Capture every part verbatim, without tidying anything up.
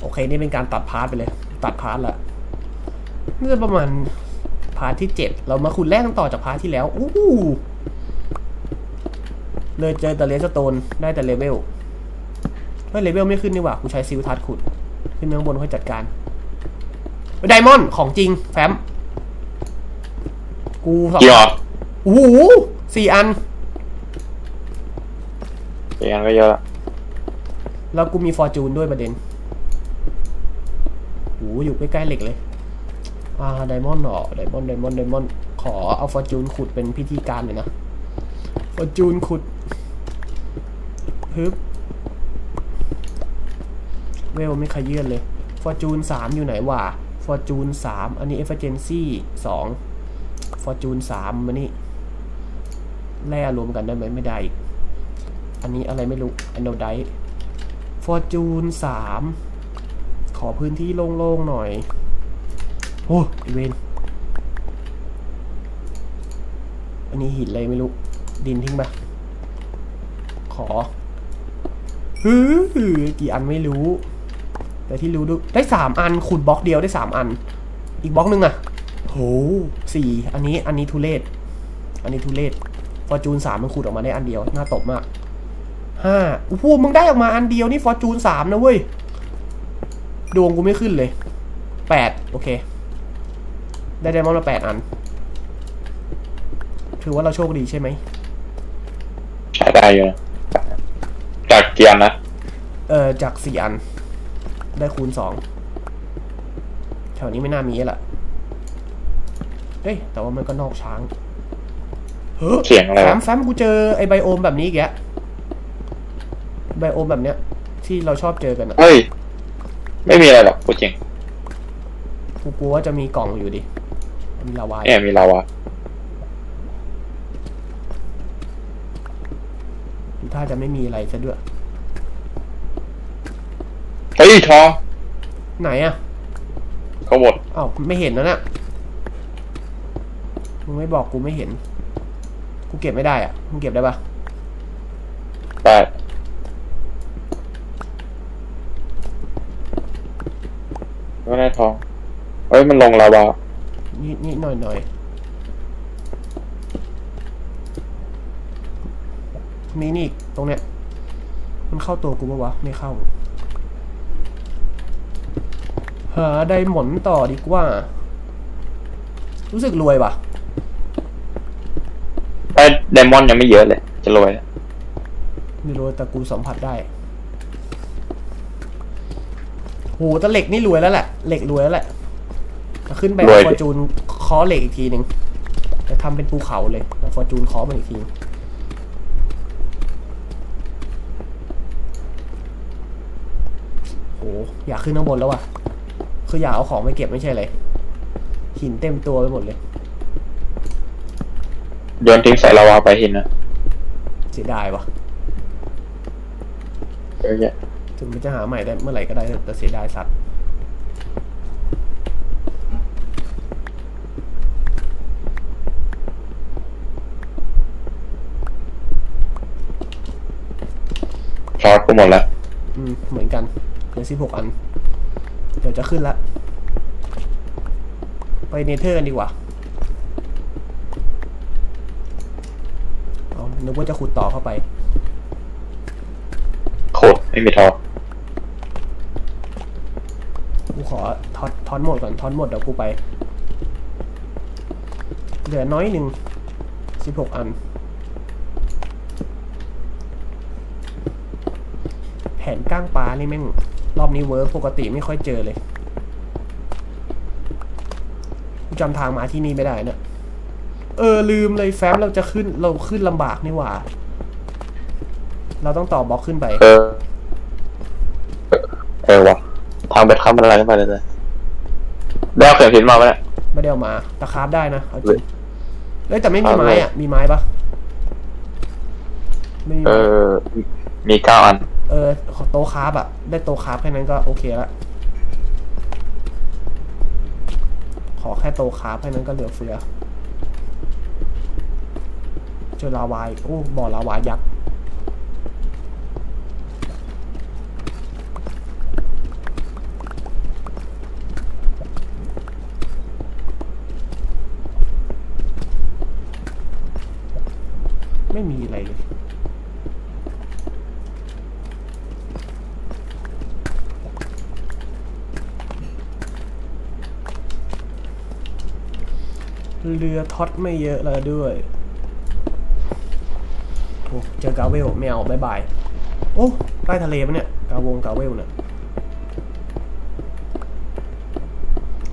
โอเคนี่เป็นการตัดพาร์ทไปเลยตัดพาร์ทละนี่จะประมาณพาร์ทที่เจ็ดเรามาขุดแร่กันต่อจากพาร์ทที่แล้วอู้เลยเจอแต่เลสโตนได้แต่เลเวลเฮ้ยเลเวลไม่ขึ้นนี่หว่ากูใช้ซิลทัดขุดขึ้นเมืองบนค่อยจัดการไดมอนด์ของจริงแฟ้มกูสองโอ้โหสี่อันสี่อันก็เยอะละแล้วกูมีฟอร์จูนด้วยประเด็นโอ้โหอยู่ใกล้ๆเหล็กเลยอ่าไดมอนด์หรอไดมอนด์ไดมอนด์ไดมอนด์ขอเอาฟอร์จูนขุดเป็นพิธีการเลยนะฟอร์จูนขุดฮึบเวลไม่ขยื่นเลยฟอร์จูนสามอยู่ไหนวะฟอร์จูนสามอันนี้เอฟเฟกเจนซี่สองฟอร์จูนสามอันนี้แร่รวมกันได้ไหมไม่ได้อีกอันนี้อะไรไม่รู้อันโนไดฟอร์จูนสามขอพื้นที่โล่งๆหน่อยโอ้อีเวนอันนี้หินอะไรไม่รู้ดินทิ้งไปขอฮึกี่อันไม่รู้แต่ที่รู้ดูได้สามอันขุดบล็อกเดียวได้สามอันอีกบล็อกนึงอ่ะโหสี่อันนี้อันนี้ทุเรศอันนี้ทุเรศฟอร์จูนสามมันขุดออกมาได้อันเดียวน่าตบมากห้าโอ้โหมึงได้ออกมาอันเดียวนี่ฟอร์จูนสามนะเว้ยดวงกูไม่ขึ้นเลยแปดโอเคได้ไดมอนด์มาแปดอันถือว่าเราโชคดีใช่ไหมใช่ได้อยู่นะจากเกียร์นะเออจากสี่อันได้คูณสองแถวนี้ไม่น่ามีแหละเฮ้ยแต่ว่ามันก็นอกช้างเฮ้ยเสียงอะไรแฟมกูเจอไอไบโอมแบบนี้อีกแล้วไบโอมแบบเนี้ยที่เราชอบเจอกันเฮ้ยไม่มีอะไรหรอกกูจริงกูกลัวว่าจะมีกล่องอยู่ดิมีลาวาเนี่ยมีลาวาถ้าจะไม่มีอะไรซะด้วยเฮ้ยทองไหนอะเขาหมดอ้าวไม่เห็นแล้วนะมึงไม่บอกกูไม่เห็นกูเก็บไม่ได้อะมึงเก็บได้ปะได้ไม่ได้ทองเฮ้ยมันลงลาวานี่นี่หน่อยหน่อยนี่นี่ตรงเนี้ยมันเข้าตัวกูปะวะไม่เข้าหาไดมอนด์ต่อดีกว่ารู้สึกรวยว่ะแต่ไดมอนด์ยังไม่เยอะเลยจะรวยไม่รวยแต่กูสัมผัสได้โหแต่เหล็กนี่รวยแล้วแหละเหล็กรวยแล้วแหละขึ้นไปฟอร์จูนคอเหล็กอีกทีหนึ่งจะทำเป็นภูเขาเลยฟอร์จูนคอมันอีกทีโอ้อยากขึ้นข้างบนแล้วว่ะคืออยากเอาของไปเก็บไม่ใช่เลยหินเต็มตัวไปหมดเลยโยนทิ้งใส่ลาวาไปหินนะเสียดายวะถึงมันจะหาใหม่ได้เมื่อไหร่ก็ได้แต่เสียดายสัตว์ชาร์จก็หมดแล้วอืมเหมือนกันเหลือสิบหกอันเดี๋ยวจะขึ้นละไปเนเธอร์กันดีกว่าเอานึกว่าจะขุดต่อเข้าไปขุดไม่มีทอดกูขอทอดทอดหมดก่อนทอดหมดเดี๋ยวกูไปเหลือน้อยหนึ่งสิบหกอันแผนก้างปลานี่แม่งรอบนี้เวิร์กปกติไม่ค่อยเจอเลยจำทางมาที่นี่ไม่ได้นะเออลืมเลยแฟ้มเราจะขึ้นเราขึ้นลำบากนี่หว่าเราต้องต่อบล็อกขึ้นไปเออเออวะทางไปข้ามอะไรขึ้นไปเลยเลยได้เอาเข็มทิศมาไหมเนี่ยไม่ได้เอามาตะคาบได้นะเอาจริงเอ้ยแต่ไม่มีไม้อ่ะมีไม้ปะไม่มีเออมีเก้าอันเออโต๊ะคาบอ่ะได้โต๊ะคาบแค่นั้นก็โอเคละขอแค่โตขาแค่นั้นก็เหลือเฟือเจอลาวายโอ้บ่อลาวายยักษ์ ไม่มีอะไรเลยเรือท็อตไม่เยอะเลยด้วยโอ้เจอกาเวลแมวบายบายโอ้ใต้ทะเลปะเนี่ยกาวงกาเวลเนี่ย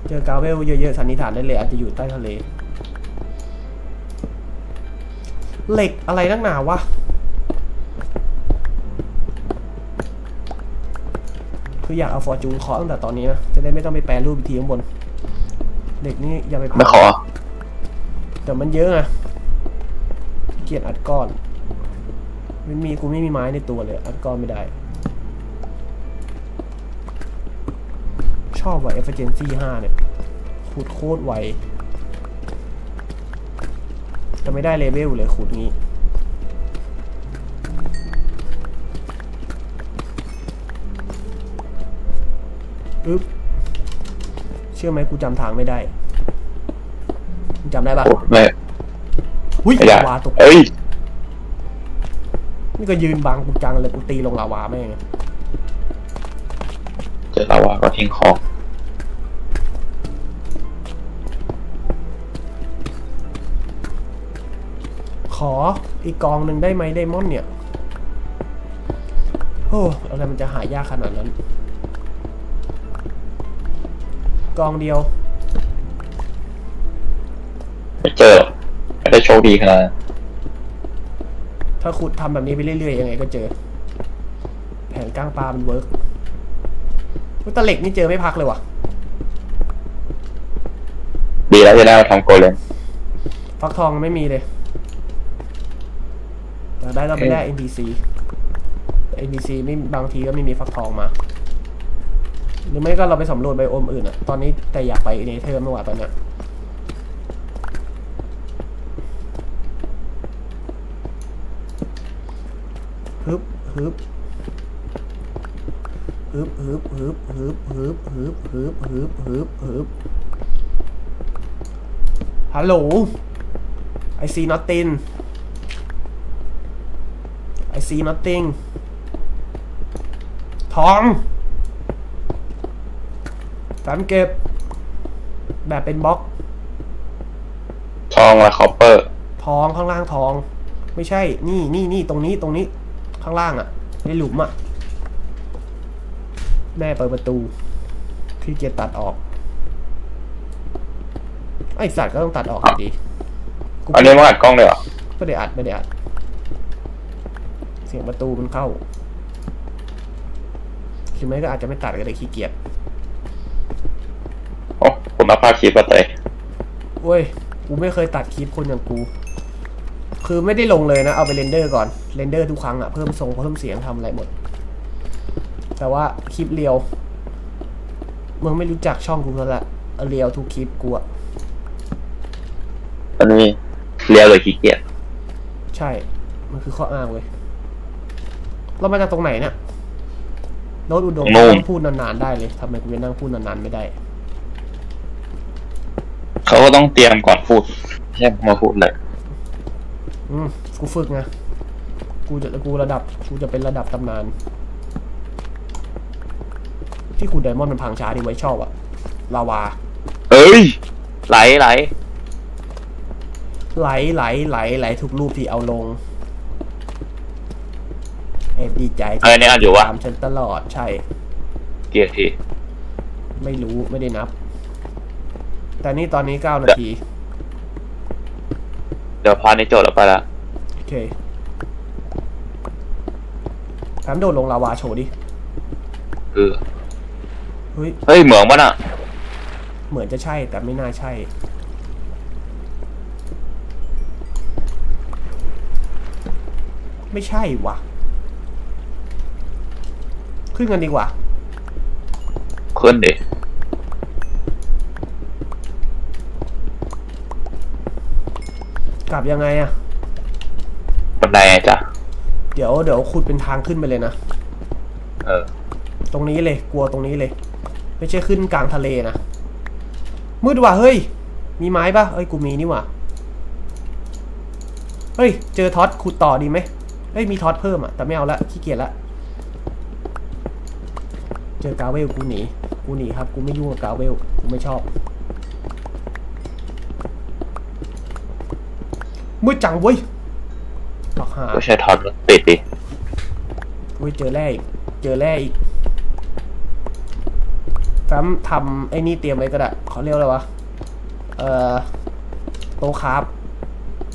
เจอกาเวลเยอะๆสันนิษฐานได้เลยอาจจะอยู่ใต้ทะเลเหล็กอะไรนักหนาวะคืออยากเอาฟอร์จูนเคาะตั้งแต่ตอนนี้นะจะได้ไม่ต้องไปแปรรูปอีกทีข้างบนเหล็กนี่อย่าไปไม่ขอแต่มันเยอะไงเกียดอัดก้อนไม่มีกูไม่มีไม้ในตัวเลยอัดก้อนไม่ได้ชอบว่ะ efficiency ห้าเนี่ยขุดโคตรไวแต่ไม่ได้เลเวลเลยขุดนี้อึ๊บเชื่อไหมกูจำทางไม่ได้จำได้ปะไม่หุ้ยลาวาตกเอ้ยนี่ก็ยืนบังกูจังเลยกูตีลงลาวาแม่งเจอลาวาก็ทิ้งของขออีกกองหนึ่งได้ไหมไดมอนด์เนี่ยโอ้อะไรมันจะหายากขนาดนั้นกองเดียวไม่เจอไม่ได้โชคดีขนาดถ้าขุดทำแบบนี้ไปเรื่อยๆยังไงก็เจอแผนก้างปลามันเวิร์กว่าตะเหล็กนี่เจอไม่พักเลยว่ะดีแล้วจะได้มาทำโกลเด้นฟักทองไม่มีเลยแต่ได้เราไม่ได้ เอ็น พี ซี เอ็น พี ซี ไม่บางทีก็ไม่มีฟักทองมาหรือไม่ก็เราไปสำรวจไบโอมอื่นอะตอนนี้แต่อยากไปเนเธอร์เมื่อวานตอนเนี้ยฮึบฮึบฮึบฮึบฮึบฮึบฮึบฮึบฮึบฮึบฮึบฮึบฮัลโหล I see nothing I see nothing ทองสามเก็บแบบเป็นบล็อกทองและคอปเปอร์ทองข้างล่างทองไม่ใช่นี่นี่นี่ตรงนี้ตรงนี้ข้างล่างอ่ะในหลุมอ่ะแม่เปิดประตูขี้เกียจตัดออกไอสัตว์ก็ต้องตัดออกดีอันนี้มันอัดกล้องเลยเหรอไม่ได้อัดไม่ได้อัดเสียงประตูมันเข้าหรือไม่ก็อาจจะไม่ตัดก็ได้ขี้เกียจผมมาพาคลิปมาเตะเว้ยกูไม่เคยตัดคลิปคนอย่างกูคือไม่ได้ลงเลยนะเอาไปเรนเดอร์ก่อนเรนเดอร์ทุกครั้งอะเพิ่มทรงเพิ่มเสียงทำอะไรหมดแต่ว่าคลิปเรียวมึงไม่รู้จักช่องกูแล้วละเรียวทุกคลิปกูอะอันนี้เรียวเลยขี้เกียจใช่มันคือข้ออ้างเว้ยเรามาจากตรงไหนเนี่ยโน้ตอุดมนั่งพูดนานๆได้เลยทำไมกูยังนั่งพูดนานๆไม่ได้เขาก็ต้องเตรียมก่อนพูดใช่มาพูดเลยอืมกูฝึกไงกูจะกูระดับกูจะเป็นระดับตำนานที่ขุดไดมอนด์มันพังช้าดีไว้ชอบอะลาวาเอ้ยไหลไหลไหลไหลไหลไหลทุกรูปที่เอาลงเอ็ดดีใจเออเนี่ยอยู่วะตามฉันตลอดใช่เกียร์ทีไม่รู้ไม่ได้นับแต่นี่ตอนนี้เก้านาทีเดี๋ยวพาในโจทย์เราไปละโอเคถามโดดลงลาวาโชว์ดิเออเฮ้ยเฮ้ยเหมือนมันอะเหมือนจะใช่แต่ไม่น่าใช่ไม่ใช่วะขึ้นกันดีกว่าขึ้นดิกลับยังไงอะบันไดจ้ะเดี๋ยวเดี๋ยวขุดเป็นทางขึ้นไปเลยนะเออตรงนี้เลยกลัวตรงนี้เลยไม่ใช่ขึ้นกลางทะเลนะมืดว่ะเฮ้ยมีไม้ปะเอ้ยกูมีนี่ว่ะ เฮ้ยเจอท็อตขุดต่อดีไหมเฮ้ยมีท็อตเพิ่มอ่ะแต่ไม่เอาละขี้เกียจละเจอกาเวลกูหนีกูหนีครับกูไม่ยุ่งกับกาเวลกูไม่ชอบมืดจังเว้ยหลักหาก็ใช้ถอดรถติดดิเว้ยเจอแร่อีกเจอแร่อีกแฟ้มทำไอ้นี่เตรียมไว้ก็ได้เขาเรียกอะไรวะเอ่อโตคาร์บ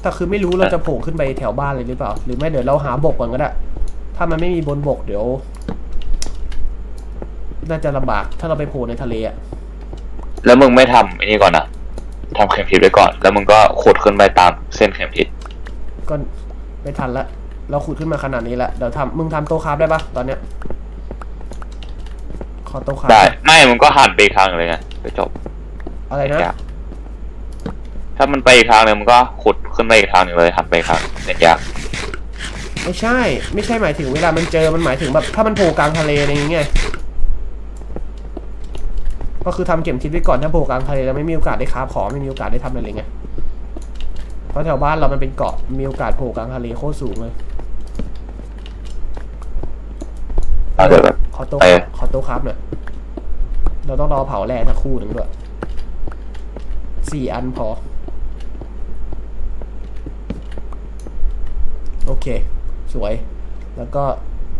แต่คือไม่รู้เราจะโผล่ขึ้นไปแถวบ้านเลยหรือเปล่าหรือไม่เดี๋ยวเราหาบกก่อนก็ได้ถ้ามันไม่มีบนบกเดี๋ยวน่าจะลำบากถ้าเราไปโผล่ในทะเลอ่ะแล้วมึงไม่ทำไอ้นี่ก่อนนะทำเข็มทิศไว้ก่อนแล้วมึงก็ขุดขึ้นไปตามเส้นเข็มทิศก็ไม่ทันละเราขุดขึ้นมาขนาดนี้ละเดี๋ยวทำมึงทำโต๊ะคราฟได้ปะตอนเนี้ยขอโต๊ะคราฟได้ไม่มึงก็หันไปอีกทางเลยไงก็จบอะไรนะถ้ามันไปอีกทางเลยมึงก็ขุดขึ้นไปอีกทางหนึ่งเลยหันไปทางเส้นยากไม่ใช่ไม่ใช่หมายถึงเวลามันเจอมันหมายถึงแบบถ้ามันโผล่กลางทะเลอะไรอย่างเงี้ยก็คือทำเข็มทิศไว้ก่อนถ้าโผล่กลางทะเลแล้วไม่มีโอกาสได้ค้าของไม่มีโอกาสได้ทำอะไรเลยไงเพราะแถวบ้านเรามันเป็นเกาะมีโอกาสโผล่กลางทะเลโคตรสูงเลยขอโต๊ะขอโต๊ะครับเนี่ยเราต้องรอเผาแร่สักคู่หนึ่งด้วยสี่อันพอโอเคสวยแล้วก็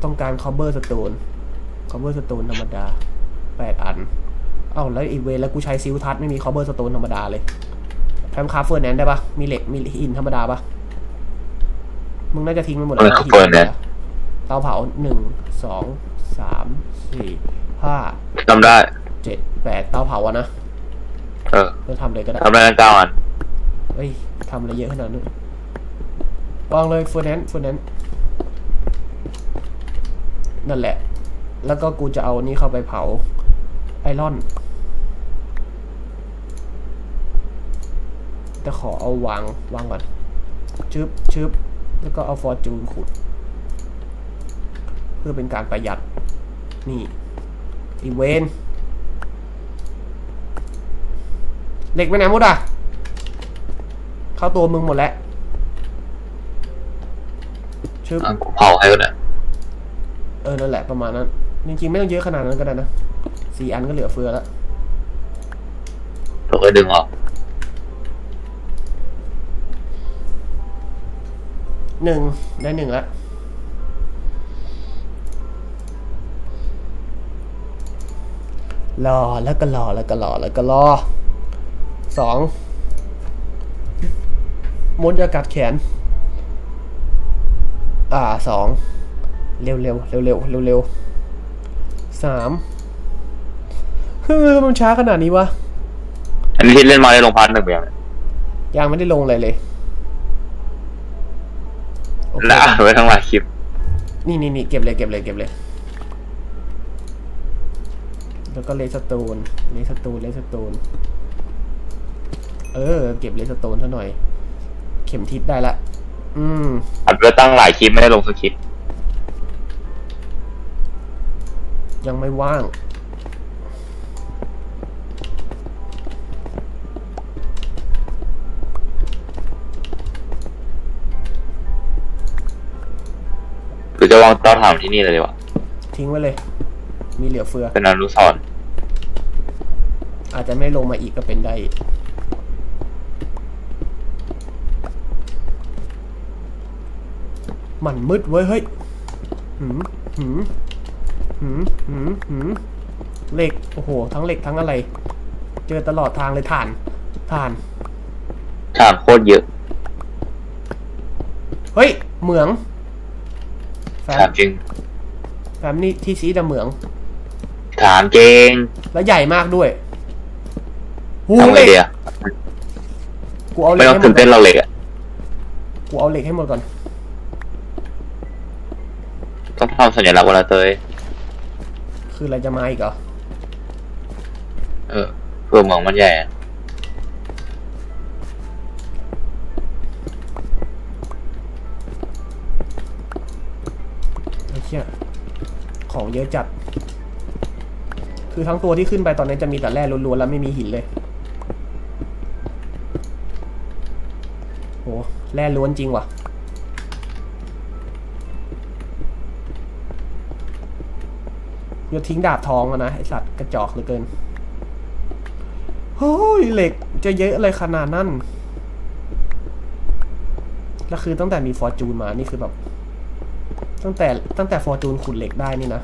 ต้องการคอมเบอร์สโตนคอมเบอร์สโตนธรรมดาแปดอันเอ้าแล้วอีเวแล้วกูใช้ซิลทัสไม่มีคอเบอร์สโตนธรรมดาเลยแฟมคาร์เฟอร์แนนได้ปะมีเหล็กมีหินธรรมดาปะมึงน่าจะทิ้งมันหมดแล้วเตาเผาหนึ่งสองสามสี่ห้าทำได้เจ็ดแปดเตาเผาอะนะเออเราทำเลยก็ได้ทำได้เก้าอันเฮ้ยทำอะไรเยอะขนาดนั้นวางเลยเฟอร์แนนเฟอร์แนนนั่นแหละแล้วก็กูจะเอานี่เข้าไปเผาไอรอนจะขอเอาวางวางก่อนชึบชึบแล้วก็เอาฟอร์จูนขุดเพื่อเป็นการประหยัดนี่อีเวนเหล็กไปไหนหมดอ่ะเข้าตัวมึงหมดแล้วชึบเผาให้ก็ได้เออนั่นแหละประมาณนั้นจริงๆไม่ต้องเยอะขนาดนั้นก็ได้นะสี่อันก็เหลือเฟือแล้วเราก็ดึงออกหนึ่งได้หนึ่งแล้วรอแล้วก็รอแล้วก็รอแล้วก็รอสองม้วนจะกัดแขนอ่าสองเร็วเร็วเร็วเร็วเร็วเร็วสามมันช้าขนาดนี้วะอันนี้ที่เล่นมาได้ลงพาร์ทหนึ่งยังยังไม่ได้ลงอะไรเลยละไว้ทั้งหลายคลิปนี่นี่นี่เก็บเลยเก็บเลยเก็บเลยแล้วก็เลสโตนเลสโตนเลสโตนเออเก็บเลสโตนซะหน่อยเข็มทิศได้ละอืมอัดไว้ตั้งหลายคลิปไม่ได้ลงสักคลิปยังไม่ว่างหรือจะวางเตาถ่านที่นี่เลยดีกว่าทิ้งไว้เลยมีเหลือเฟือเป็นอนุสรณ์อาจจะไม่ลงมาอีกก็เป็นได้มันมืดเว้ยเฮ้ยหืมหืมหืมหืมหืมเหล็กโอ้โหทั้งเหล็กทั้งอะไรเจอตลอดทางเลยถ่านถ่านถ่านโคตรเยอะเฮ้ยเหมืองแฟมจริงแฟมนี่ที่สีดำเหมืองถามจริงแล้วใหญ่มากด้วยหูเหล็กกูเอาเหล็กให้หมดก่อนกูเอาเหล็กให้หมดก่อนต้องทำสัญลักษณ์วันละเตยคืออะไรจะมาอีกเหรอเออเพื่อเหมืองมันใหญ่ของเยอะจัดคือทั้งตัวที่ขึ้นไปตอนนี้จะมีแต่แร่ล้วนๆแล้วไม่มีหินเลยโอ้แร่ล้วนจริงว่ะ โยนทิ้งดาบทองแล้วนะไอสัตว์กระจอกเหลือเกินโอ้ยเหล็กจะเยอะอะไรขนาดนั้นแล้วคือตั้งแต่มีฟอร์จูนมานี่คือแบบตั้งแต่ตั้งแต่ฟอร์จูนขุดเหล็กได้นี่นะ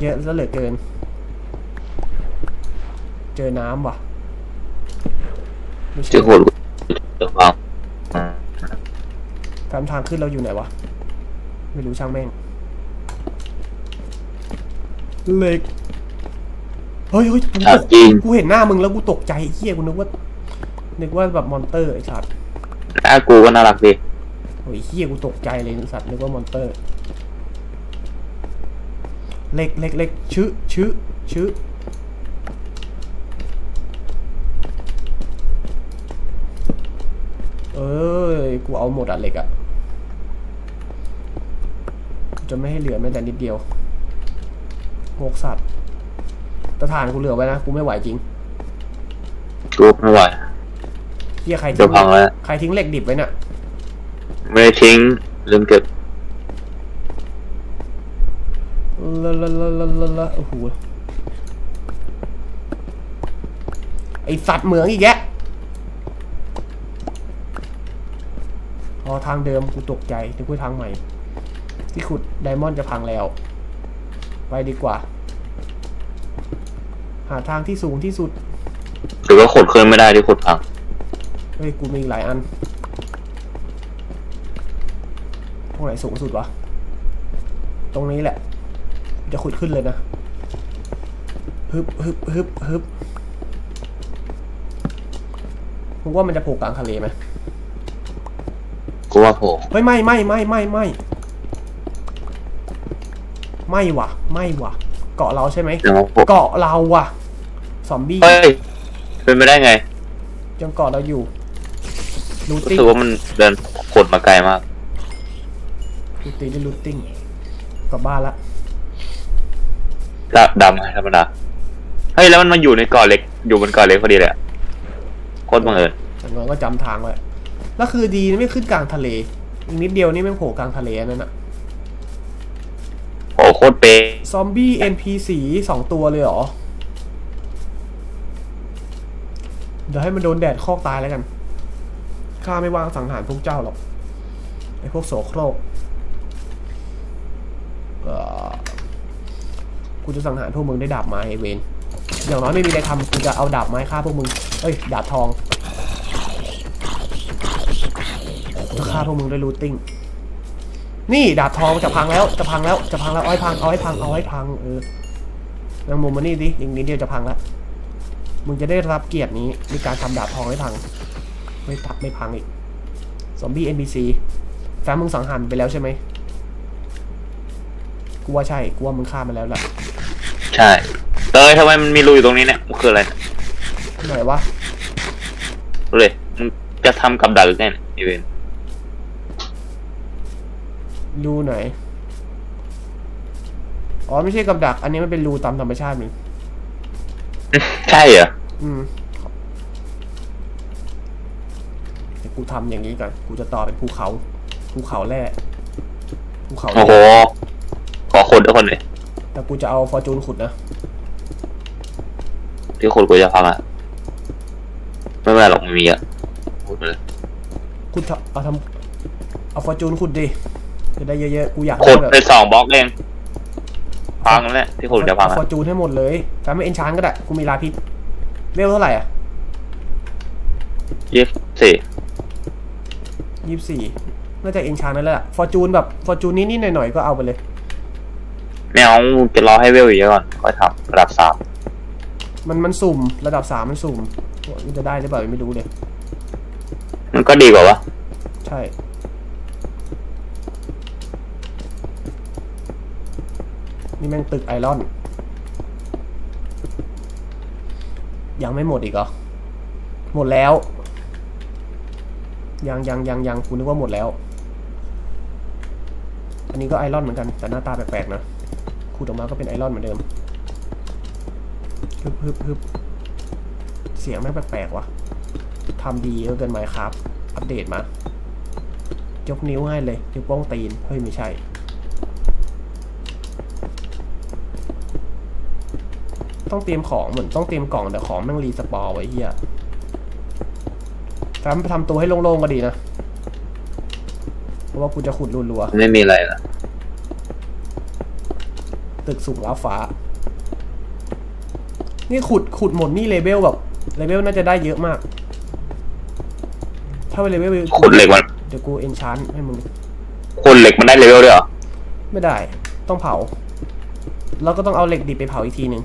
เยอะซะเหลือเกินเจอน้ำว่ะเจอโขดตามทางขึ้นเราอยู่ไหนวะไม่รู้ช่างแม่งเหล็กเฮ้ยเฮ้ยกูเห็นหน้ามึงแล้วกูตกใจเฮี้ยกูนึกว่านึกว่าแบบมอนเตอร์ไอ้สัตว์หน้ากูก็น่ารักดิโอ้ยเฮี้ยกูตกใจเลยสัตว์นึกว่ามอนเตอร์เหล็กเหล็กเหล็กชื้อชื้อชื้อเอ้ยกูเอาหมดอ่ะเหล็กอ่ะจะไม่ให้เหลือแม้แต่นิดเดียวโง่สัตว์ตะถ่านกูเหลือไว้นะกูไม่ไหวจริงกูไม่ไหวเฮียใครทิ้งใครทิ้งเหล็กดิบไว้น่ะไม่ทิ้งลืมเก็บละละละละละละโอ้โหไอสัตว์เหมืองอีกแกพอทางเดิมกูตกใจถึงกูทางใหม่ที่ขุดไดมอนด์จะพังแล้วไปดีกว่าหาทางที่สูงที่สุดหรือว่าขุดเคยไม่ได้ที่ขุดพังเฮ้ยกูมีหลายอันตรงไหนสูงสุดวะตรงนี้แหละจะขุดขึ้นเลยนะฮึบฮึบฮึบฮึบมึงว่ามันจะโผล่กลางทะเลไหมกูว่าโผล่ไม่ไม่ไม่ไม่ไม่ไม่ไม่วะไม่วะเกาะเราใช่ไหมเกาะเราว่ะซอมบี้เฮ้ยเป็นไปได้ไงยังเกาะเราอยู่รู้สึกว่ามันเดินกดมาไกลมากรูติ้งได้รูติ้งกลับบ้านละดำธรรมดาเฮ้ยแล้วมันมาอยู่ในเกาะเล็กอยู่บนเกาะเล็กพอดีเลยโคตรบังเอิญอย่างน้อยก็จำทางไว้แล้วคือดีไม่ขึ้นกลางทะเลอีกนิดเดียวนี่ไม่โผล่กลางทะเลนั่นน่ะโอ้โคตรเป๊ะซอมบี้ เอ็น พี ซี สองตัวเลยเหรอเดี๋ยวให้มันโดนแดดคอกตายแล้วกันข้าไม่วางสังหารพวกเจ้าหรอกไอพวกโสโครกกูจะสังหารพวกมึงได้ดาบไม้เวนอย่างน้อยไม่มีอะไรทำกูจะเอาดาบไม้ฆ่าพวกมึงเอ้ยดาบทองกูจะฆ่าพวกมึงด้วยรูทติ้งนี่ดาบทองจะพังแล้วจะพังแล้วจะพังแล้วอ้อยพังอ้อยพังอ้อยพังเออยังมุมมานี่ดิอย่างนี้เดียวจะพังแล้วมึงจะได้รับเกียรตินี้ในการทำดาบทองให้พังไม่ทับไม่พังอีกซอมบี้ เอ็น พี ซี แฟนมึงสังหารไปแล้วใช่ไหมกูว่าใช่กูว่ามึงฆ่ามันแล้วล่ะใช่เอ้ยทำไมมันมีรูอยู่ตรงนี้เนี่ยมันคืออะไรไหนวะเลยมึงจะทำกับดักแน่อีเวนรูไหนอ๋อไม่ใช่กับดักอันนี้มันเป็นรูตามธรรมชาติมึงใช่เหรออืมแต่กูทำอย่างนี้ก่อนกูจะต่อเป็นภูเขาภูเขาแร่ภูเขาโอ้โหขอขุดด้วยคนเลยแต่กูจะเอาฟอร์จูนขุดนะที่ขุดกูจะพังอ่ะไม่เป็นไรหรอกไม่มีอ่ะขุดเลยขุดเอาทำเอาฟอร์จูนขุดดิจะได้เยอะๆกูอยากขุดไปสองบล็อกเองพังแล้วที่ขุดจะพังอ่ะฟอร์จูนให้หมดเลยแต่ไม่เอ็นชานก็ได้กูมีลาพิษเร็วเท่าไหร่อ่ะยี่สิบสี่ยี่สิบสี่น่าจะเอ็นชานนั่นแหละฟอร์จูนแบบฟอร์จูนนิดๆหน่อยๆก็เอาไปเลยไม่เอาจะรอให้เวลอีกก่อนค่อยทำระดับสามมันมันสุ่มระดับสามมันสุ่มมันจะได้หรือเปล่าไม่รู้เลยมันก็ดีกว่าวะใช่นี่แม่งตึกไอรอนยังไม่หมดอีกเหรอหมดแล้วยังยังยังยังคุณนึกว่าหมดแล้วอันนี้ก็ไอรอนเหมือนกันแต่หน้าตาแปลกๆนะขุดออกมาก็เป็นไอรอนเหมือนเดิมฮึบฮึบฮึบเสียงแม่งแปลกๆวะทำดีเกินไหมครับอัปเดตมายกนิ้วให้เลยนิ้วโป้งตีนเฮ้ยไม่ใช่ ต้องเตรียมของเหมือนต้องเตรียมกล่องแต่ของแม่งรีสปอร์ไว้เหี้ยทำทำตัวให้โล่งๆก็ดีนะเพราะว่ากูจะขุดรัวๆไม่มีอะไรละตึกสูงล้าฟ้านี่ขุดขุดหมดนี่เลเวลแบบเลเวลน่าจะได้เยอะมากถ้าไปเลเวลขุดเหล็กมันเดี๋ยวกูเอนชานให้มึงขุดเหล็กมันได้เลเวลด้วยเหรอไม่ได้ต้องเผาแล้วก็ต้องเอาเหล็กดิบไปเผาอีกทีนึง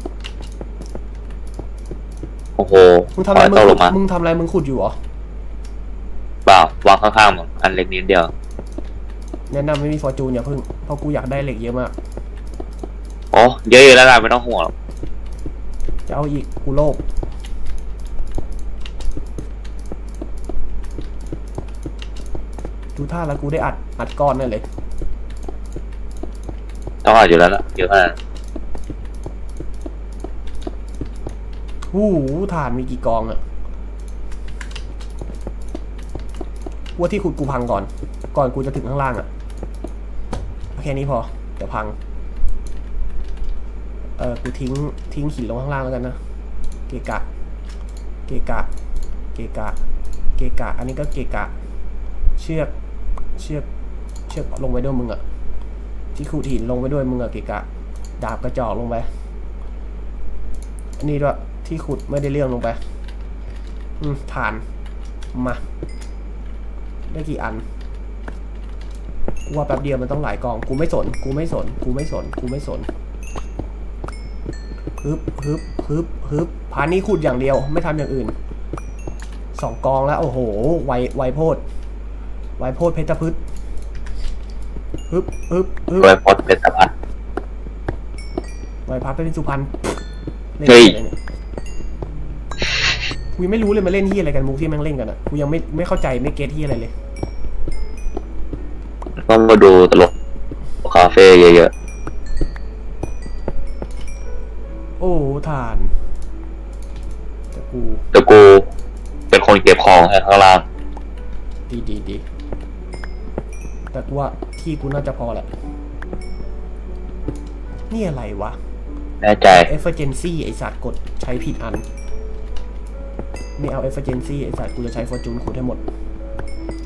โอ้โหมึงทำอะไรมึงมึงทำอะไรมึงขุดอยู่เหรอเปล่าวางข้างๆมึงอันเหล็กนิดเดียวแนะนำไม่มีฟอร์จูนอย่าพึ่งเพราะกูอยากได้เหล็กเยอะมากอ๋อเยอะๆแล้วกันไม่ต้องห่วงจะเอาอีกกูโลภดูท่าแล้วกูได้อัดอัดก้อนนั่นเลยต้องอัดอยู่แล้วล่ะเยอะมากหูถ่านมีกี่กองอะว่าที่ขุดกูพังก่อนก่อนกูจะถึงข้างล่างอะโอเคนี้พอเดี๋ยวพังเออกูทิ้งทิ้งหินลงข้างล่างแล้วกันนะเกกะเกกะเกกะเกกะอันนี้ก็เกกะเชือกเชือกเชือกลงไปด้วยมึงอะที่ขูดหินลงไปด้วยมึงอะเกกะดาบกระจอกลงไปอันนี้ด้วยที่ขุดไม่ได้เรื่องลงไปอืมผ่านมาได้กี่อันกูว่าแป๊บเดียวมันต้องหลายกองกูไม่สนกูไม่สนกูไม่สนกูไม่สนฮึบฮึบฮึบฮึบพานี้ขุดอย่างเดียวไม่ทำอย่างอื่นสองกองแล้วโอ้โหไวไวโพดไวโพดเพชรพืชฮึบฮึบฮึบไวโพดเพชรพัดไวพัดเป็นสุพรรณเฮ้ยกูไม่รู้เลยมาเล่นที่อะไรกันมุกที่แม่งเล่นกันอ่ะกูยังไม่ไม่เข้าใจไม่เก็ตที่อะไรเลยต้องมาดูตลกคาเฟ่เยอะๆโอ้ทานแต่กูแต่กูเป็นคนเก็บของให้ข้างล่างดีดีดีแต่กูว่าที่กูน่าจะพอแหละนี่อะไรวะแน่ใจเอฟเฟอร์เจนซี่ไอสัตว์กดใช้ผิดอันไม่เอาเอฟเฟอร์เจนซี่ไอสัตว์กูจะใช้ฟอร์จูนขุดให้หมด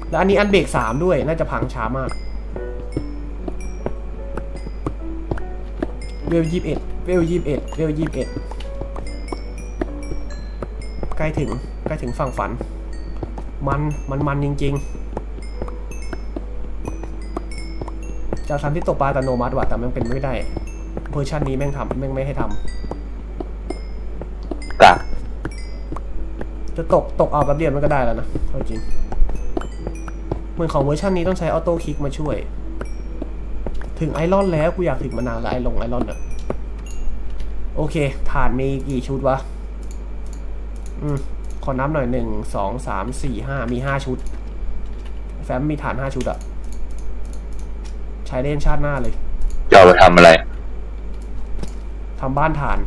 แล้วอันนี้อันเบรกสามด้วยน่าจะพังช้ามากเวลยี่สิบเอ็ดเวลยี่สิบเอ็ดเวลยี่สิบเอ็ดใกล้ถึงใกล้ถึงฝั่งฝันมันมันมันจริงๆจะทำที่ตกปลาอัตโนมัติว่ะแต่มันเป็นไม่ได้เวอร์ชันนี้แม่งทำแม่งไม่ให้ทำกะจะตกตกเอาแบบเดียวมันก็ได้แล้วนะจริงเหมือนของเวอร์ชันนี้ต้องใช้ออโต้คลิกมาช่วยถึงไอรอนแล้วกูอยากถึงมานานแล้วไอลงไอรอนอะโอเคฐานมีกี่ชุดวะอืมขอน้ำหน่อยหนึ่งสองสามสี่ห้ามีห้าชุดแฟมมีฐานห้าชุดอะใช้เล่นชาติหน้าเลยจะเอาไปทำอะไรทำบ้านฐาน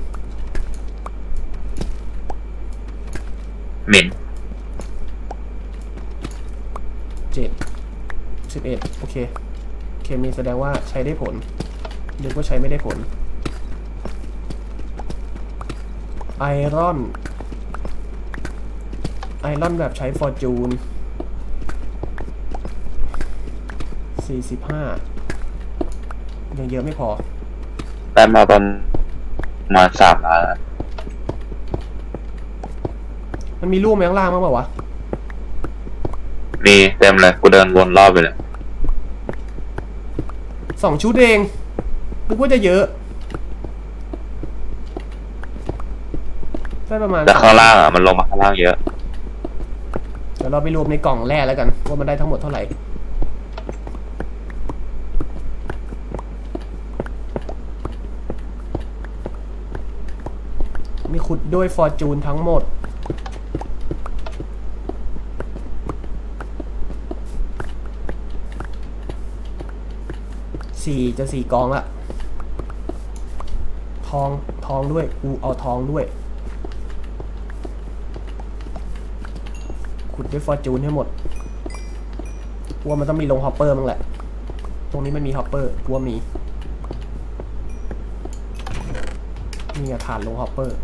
เหม็นเจ็ดสิบเอ็ดโอเคเคมีแสดงว่าใช้ได้ผลหรือว่าใช้ไม่ได้ผลไอรอนไอรอนแบบใช้ฟอร์จูนสี่สิบห้ายังเยอะไม่พอแต่มาตอนมาสามล้านมันมีรูปแมงล่างมั้งเปล่าวะมีเต็มเลยกูเดินวนรอบไปเลยสองชุดเองกูก็จะเยอะได้ประมาณแต่ข้างล่างอ่ะมันลงมาข้างล่างเยอะเดี๋ยวเราไปรวมในกล่องแรกแล้วกันว่ามันได้ทั้งหมดเท่าไหร่มีขุดด้วยฟอร์จูนทั้งหมดสี่จะสี่กองละทองทองด้วยกูเอาทองด้วยขุดด้วยฟอร์จูนให้หมดกลัวมันต้องมีลงฮอปเปอร์มั้งแหละตรงนี้มันมีฮอปเปอร์กลัวมี นี่ฐานลงฮอปเปอร์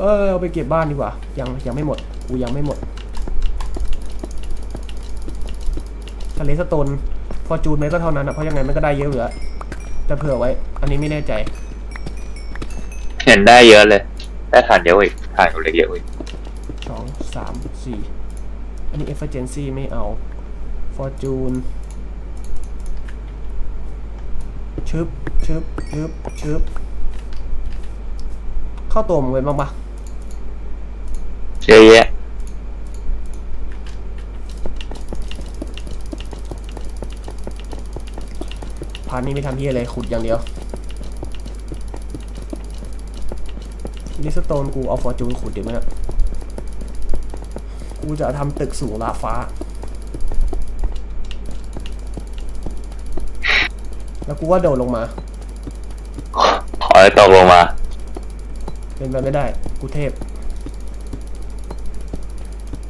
เออเอาไปเก็บบ้านดีกว่ายังยังไม่หมดกูยังไม่หมดทะเลสโตนพอจูนไหมก็เท่านั้นนะเพราะยังไงมันก็ได้เยอะเหลือแต่เผื่อไว้อันนี้ไม่แน่ใจเห็นได้เยอะเลยได้ฐานเยอะอีกฐานเล็กเยอะอีกสองสามสี่อันนี้ efficiency ไม่เอา fortune ชึบชึบชึบชึบเข้าตัวมึงไว้บ้างปะเยอะแยะพาร์ทนี้ไม่ทำเหี้ยอะไรขุดอย่างเดียวดิสโตนกูเอาฟอร์จูนขุดดีไหมฮะกูจะทำตึกสูงลาฟ้าแล้วกูว่าโดดลงมาขอให้ตกลงมาเป็นไปไม่ได้กูเทพ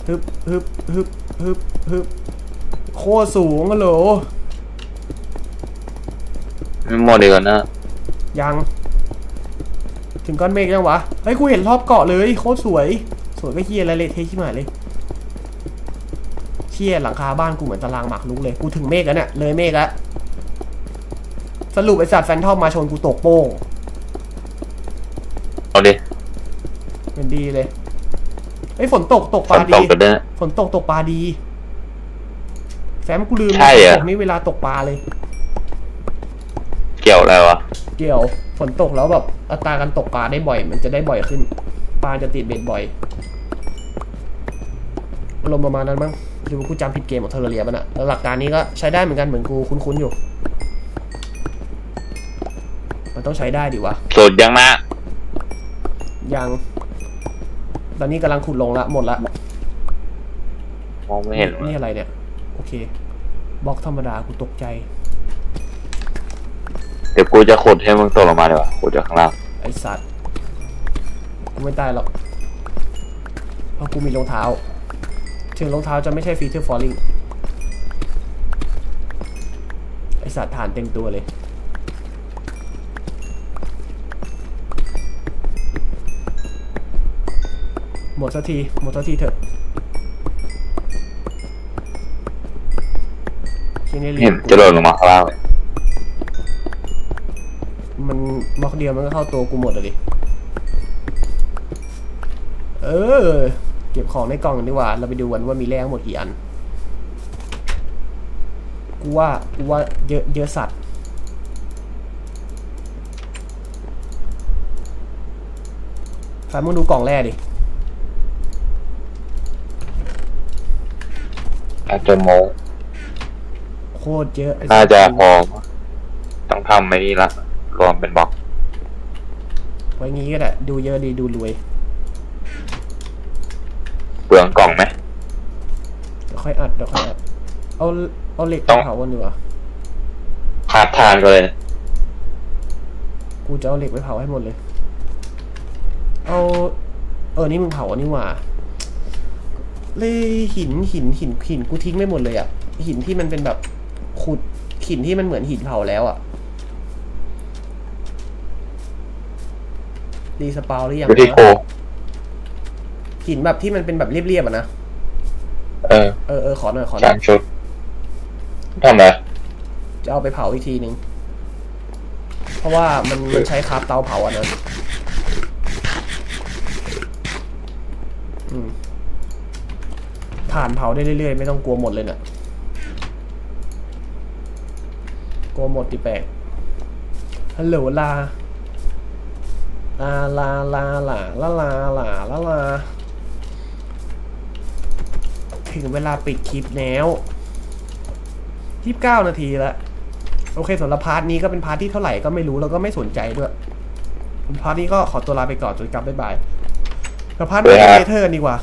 ฮึบฮึบฮึบฮึบฮึบโคตรสูงอะโหลหมดเดือนนะยังถึงก้อนเมฆยังวะเฮ้ยกูเห็นรอบเกาะเลยโคตรสวยสวยก็เฮียอะไรเลยเทชิมาเลยเชี่ยหลังคาบ้านกูเหมือนตารางหมากรุกเลยกูถึงเมฆแล้วเนี่ยเลยเมฆแล้วสรุปไอ้สัตว์แฟนทอมมาชนกูตกโป้งเอาดิเป็นดีเลยไอ้ฝนตกตกปลาดีฝนตกตกปลาดีแฟมกูลืมใช่เหรอนี่เวลาตกปลาเลยเกี่ยวอะไรวะเกี่ยวฝนตกแล้วแบบอัตราการตกปลาได้บ่อยมันจะได้บ่อยขึ้นปลาจะติดเบ็ดบ่อยอารมณ์ประมาณนั้นมั้งหรือว่ากูจำผิดเกมของเทอร์เรียมันอะหลักการนี้ก็ใช้ได้เหมือนกันเหมือนกูคุ้นๆอยู่มันต้องใช้ได้ดิวะสุดยังนะยังตอนนี้กำลังขุดลงละหมดละมองไม่เห็นนี่อะไรเนี่ยโอเคบล็อกธรรมดากูตกใจเดี๋ยวกูจะขุดให้มึงตกลงมาดีกว่าขุดจากข้างล่างไอสัตว์กูไม่ตายหรอกเพราะกูมีรองเท้าถึงรองเท้าจะไม่ใช่ฟีเจอร์ฟอลลิ่งไอสัตว์ฐานเต็มตัวเลยหมดสักทีหมดสักทีเถอะเห็นจะโดนลงมาข้างล่างมันบล็อกเดียวมันก็เข้าตัวกูหมดเลยดิเออเก็บของในกล่องดีกว่าเราไปดูกันว่ามีแร่หมดกี่อันกูว่ากูว่าเยอะเยอะสัตว์แฟนมึงดูกล่องแร่ดิอาจจะโมโคตรเยอะน่าจะพอต้องทำไม่นี่ละรวมเป็นบล็อกไว้งี้ก็ได้ดูเยอะดีดูรวยเปลืองกล่องไหมเดี๋ยวค่อยอัดเดี๋ยวค่อยอัดเอาเอาเหล็กต้องเผาวันดีกว่าขาดทานก็เลยกูจะเอาเหล็กไปเผาให้หมดเลยเอาเออนี่มึงเผาอันนี้หว่าเลยหินหินหินหินกูทิ้งไม่หมดเลยอ่ะหินที่มันเป็นแบบขุดหินที่มันเหมือนหินเผาแล้วอ่ะรีสปาวหรือยังหินแบบที่มันเป็นแบบเรียบๆอ่ะนะเออเออเออขอหน่อยขอหน่อยชุดทำไงจะเอาไปเผาอีกทีนึงเพราะว่ามันมันใช้คาบเตาเผาอ่ะนะอืมถ่านเผาได้เรื่อยๆไม่ต้องกลัวหมดเลยเนี่ยกลัวหมดติแปลกฮัลโหลลาลาลาลาลาลาลาลาลาลาถึงเวลาปิดคลิปแล้วยี่สิบเก้านาทีแล้วโอเคสำหรับพาร์ทนี้ก็เป็นพาร์ทที่เท่าไหร่ก็ไม่รู้แล้วก็ไม่สนใจด้วยพาร์ทนี้ก็ขอตัวลาไปก่อนจนกลับบ๊ายบายกับพาร์ทนี้เธอดีกว่า